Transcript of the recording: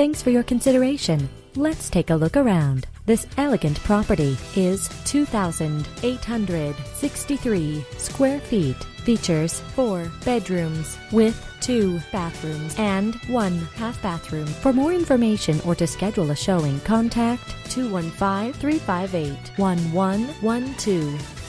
Thanks for your consideration. Let's take a look around. This elegant property is 2,863 square feet. Features 4 bedrooms with 2 bathrooms and 1 half bathroom. For more information or to schedule a showing, contact 215-358-1112.